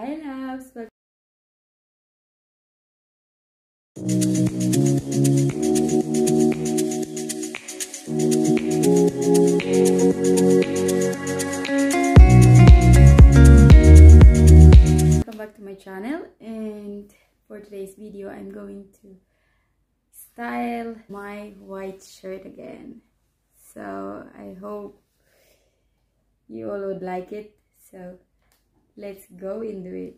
Hi loves, welcome back to my channel. And for today's video I'm going to style my white shirt again, so I hope you all would like it. So let's go into it.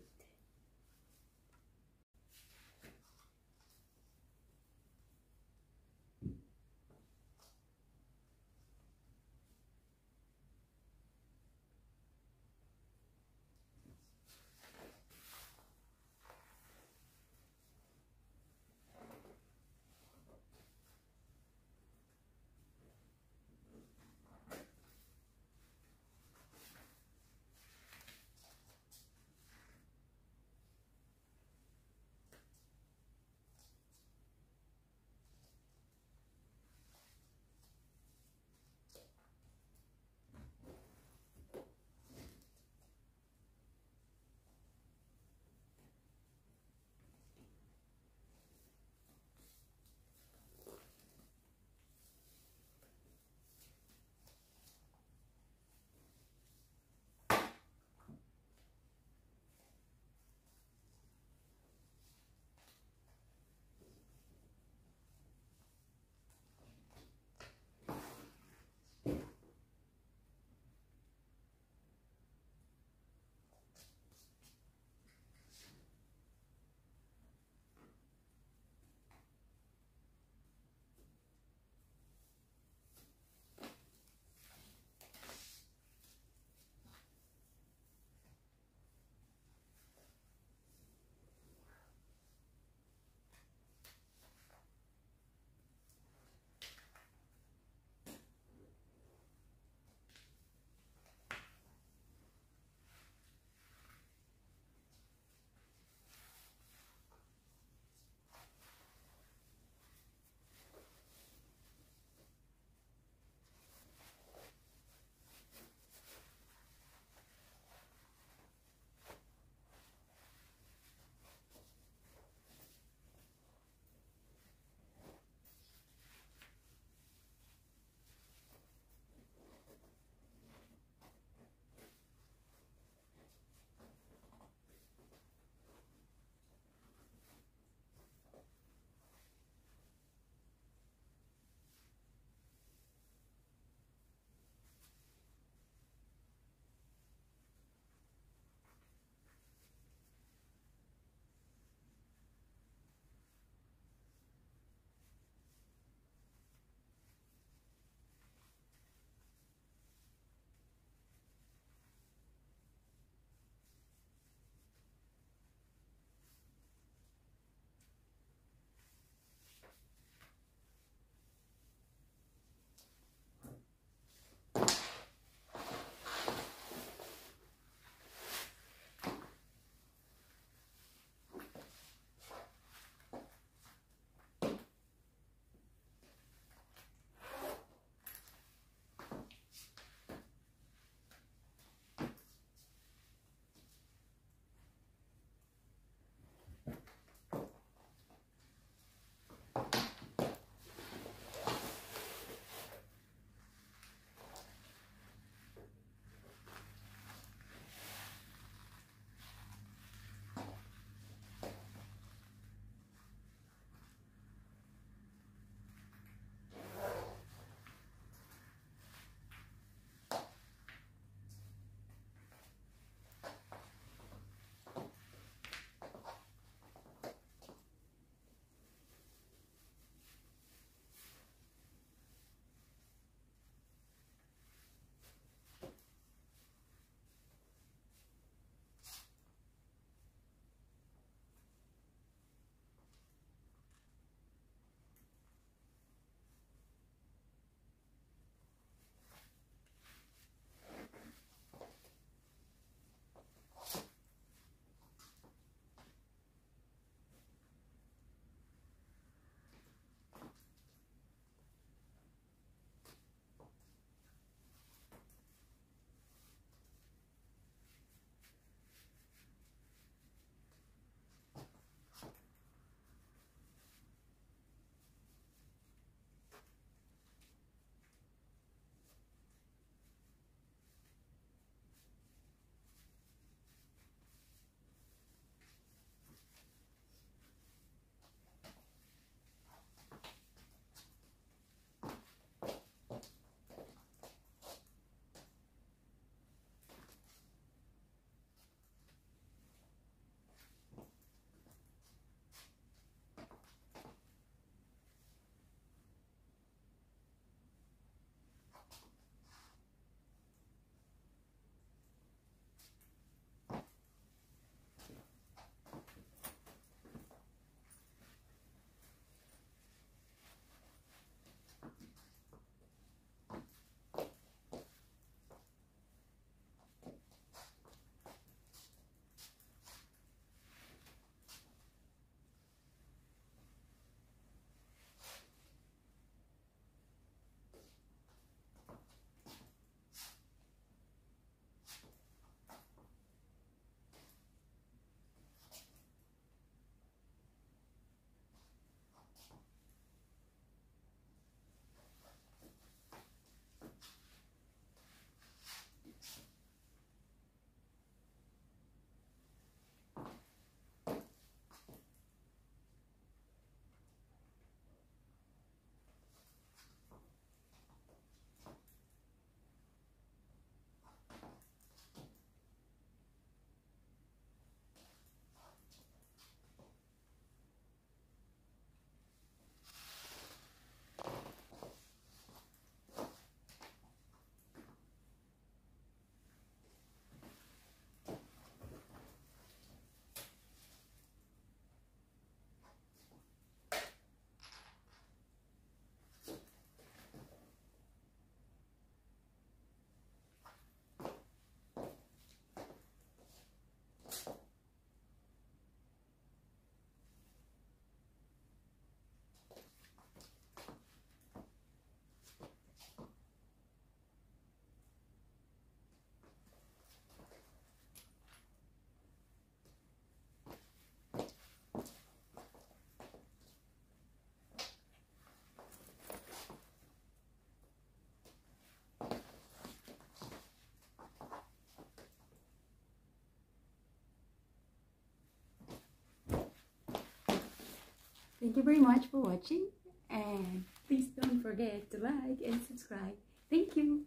Thank you very much for watching, and please don't forget to like and subscribe. Thank you.